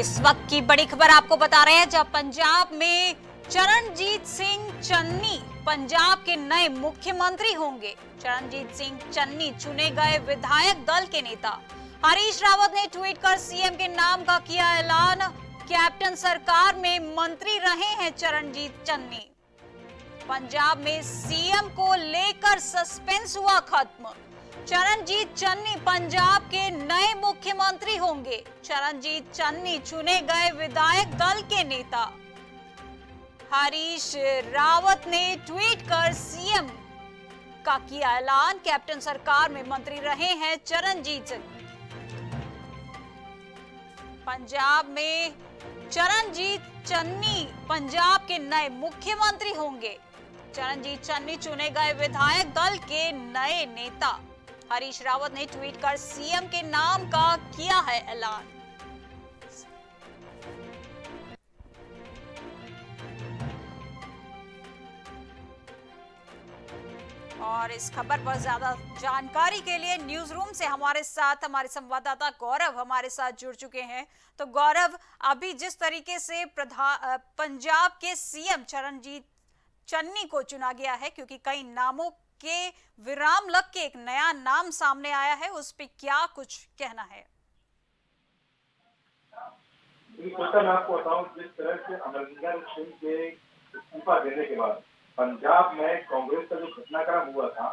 इस वक्त की बड़ी खबर आपको बता रहे हैं, जब पंजाब में चरणजीत सिंह चन्नी पंजाब के नए मुख्यमंत्री होंगे। चरणजीत सिंह चन्नी चुने गए विधायक दल के नेता। हरीश रावत ने ट्वीट कर सीएम के नाम का किया ऐलान। कैप्टन सरकार में मंत्री रहे हैं चरणजीत चन्नी। पंजाब में सीएम को लेकर सस्पेंस हुआ खत्म। चरणजीत चन्नी पंजाब के नए मुख्यमंत्री होंगे। चरणजीत चन्नी चुने गए विधायक दल के नेता। हरीश रावत ने ट्वीट कर सीएम का किया ऐलान। कैप्टन सरकार में मंत्री रहे हैं चरणजीत चन्नी। पंजाब में चरणजीत चन्नी पंजाब के नए मुख्यमंत्री होंगे। चरणजीत चन्नी चुने गए विधायक दल के नए नेता। हरीश रावत ने ट्वीट कर सीएम के नाम का किया है ऐलान। और इस खबर पर ज्यादा जानकारी के लिए न्यूज रूम से हमारे साथ हमारे संवाददाता गौरव हमारे साथ जुड़ चुके हैं। तो गौरव, अभी जिस तरीके से पंजाब के सीएम चरणजीत चन्नी को चुना गया है, क्योंकि कई नामों के विराम लग के एक नया नाम सामने आया है, उस पे क्या कुछ कहना है? मैं आपको बताऊं, जिस तरह से अमरिंदर सिंह के इस्तीफा देने के बाद पंजाब में कांग्रेस का जो घटनाक्रम हुआ था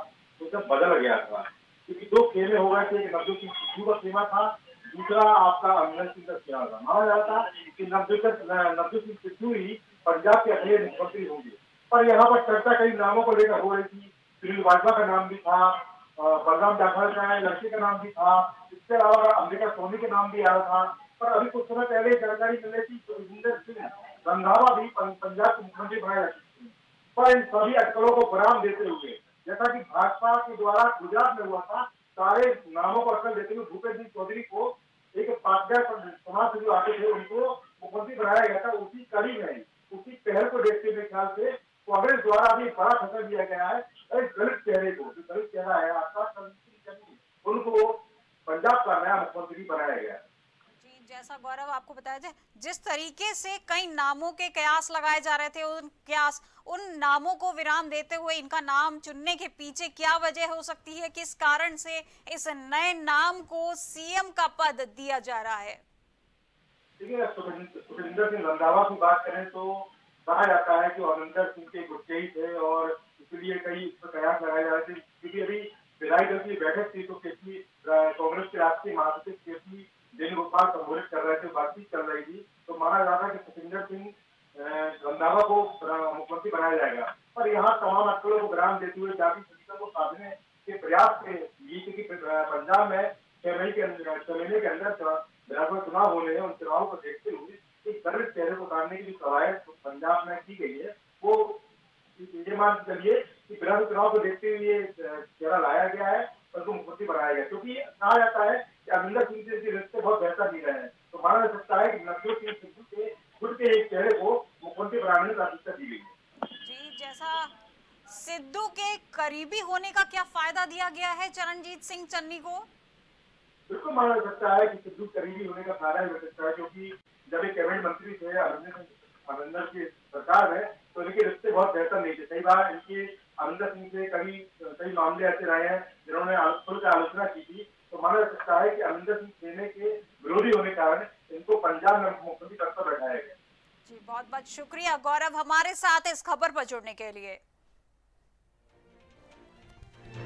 उसमें बदल गया था, क्योंकि दो खेमे हो गए थे। नवजोत सिंह सिद्धू का खेमा था, दूसरा आपका अमरिंदर सिंह का खेमा था। माना जा रहा था कि नवजोत सिंह सिद्धू ही पंजाब के अगले मुख्यमंत्री होंगे, पर यहाँ पर चर्चा कई नामों को लेकर हो रही थी। वाजवा का नाम भी था, बलराम जाखड़ का लड़के का नाम भी था, इसके अलावा अमरीका सोनी के नाम भी आया था। पर अभी कुछ समय पहले जानकारी मिली थी गजिंदर सिंह रंधावा भी पंजाब के मुख्यमंत्री बनाए जा सकते हैं, पर इन सभी अटकलों को विराम देते हुए, जैसा कि भाजपा के द्वारा गुजरात में हुआ था, सारे नामों को अटकल देते हुए भूपेश सिंह चौधरी को एक पाठ्य समाज से जो आते थे उनको मुख्यमंत्री बनाया गया था। उसी कड़ी में, उसी पहल को देखते हुए ख्याल से कांग्रेस द्वारा भी बड़ा खतरा दिया गया है। गलत चेहरे को, जो गलत चेहरा है आपका, उनको पंजाब का नया मुख्यमंत्री बनाया गया। जी, जैसा गौरव आपको बताया जाए, जिस तरीके से कई नामों के कयास लगाए जा रहे थे, उन नामों को विराम देते हुए इनका नाम चुनने के पीछे क्या वजह हो सकती है? किस कारण से इस नए नाम को सीएम का पद दिया जा रहा है? देखिए, सुखजिंदर सिंह रंधावा की बात करें तो कहा जाता है की अमरिंदर सिंह के गुस्से ही थे और इसलिए कई प्रयास लगाए जा रहे थे, क्योंकि अभी विधायक दल की बैठक थी तो कांग्रेस के राष्ट्रीय महासचिव के पी दिन गोपाल संबोधित कर रहे थे, बातचीत चल रही थी, तो माना जा रहा था कि सुखजिंदर सिंह रंधावा को मुख्यमंत्री बनाया जाएगा। पर यहाँ तमाम अटकलों को विराम देते हुए जाति समीकरण को साधने के प्रयास से ये कि पंजाब में छह महीने के अंदर विधानसभा चुनाव होने हैं, उन चुनावों को देखते हुए एक गलत चेहरे को उतारने की जो कवायद पंजाब में की गई है, वो ये मान चलिए कि विधानसभा चुनाव को देखते हुए चेहरा लाया गया है, उनको मुख्यमंत्री बनाया गया। क्योंकि कहा जाता है कि अमरिंदर सिंह के रिश्ते बहुत बेहतर नहीं रहे हैं, तो माना जा सकता है कि नवजोत सिंह सिद्धू के खुद के एक चेहरे को मुख्यमंत्री बनाने की प्राथमिकता दी गई है। जी, जैसा सिद्धू के करीबी होने का क्या फायदा दिया गया है चरणजीत सिंह चन्नी को? बिल्कुल माना जा सकता है की सिद्धू करीबी होने का फायदा हो सकता है, क्योंकि जब एक कैबिनेट मंत्री थे अमरिंदर की सरकार है तो इनके रिश्ते बहुत बेहतर नहीं थे। कई बार इनके अमरिंदर सिंह से कई मामले ऐसे रहे हैं जिन्होंने खुलकर आलोचना की थी, तो माना जा सकता है कि अमरिंदर सिंह सेने के विरोधी होने के कारण इनको पंजाब में मुख्यमंत्री पद पर बैठाया गया। जी, बहुत बहुत शुक्रिया गौरव हमारे साथ इस खबर पर जुड़ने के लिए।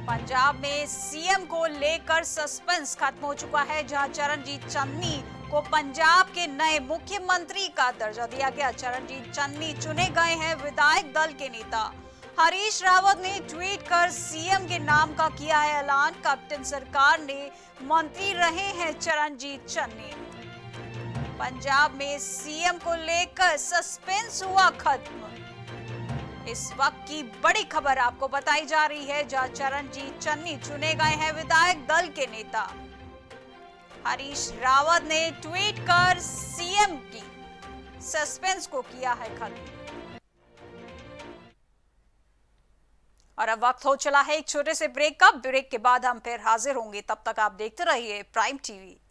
पंजाब में सीएम को लेकर सस्पेंस खत्म हो चुका है, जहां चरणजीत चन्नी को पंजाब के नए मुख्यमंत्री का दर्जा दिया गया। चरणजीत चन्नी चुने गए हैं विधायक दल के नेता। हरीश रावत ने ट्वीट कर सीएम के नाम का किया है ऐलान। कैप्टन सरकार ने मंत्री रहे हैं चरणजीत चन्नी। पंजाब में सीएम को लेकर सस्पेंस हुआ खत्म। इस वक्त की बड़ी खबर आपको बताई जा रही है, जहां चरणजीत चन्नी चुने गए हैं विधायक दल के नेता। हरीश रावत ने ट्वीट कर सीएम की सस्पेंस को किया है खत्म। और अब वक्त हो चला है एक छोटे से ब्रेक का। ब्रेक के बाद हम फिर हाजिर होंगे, तब तक आप देखते रहिए प्राइम टीवी।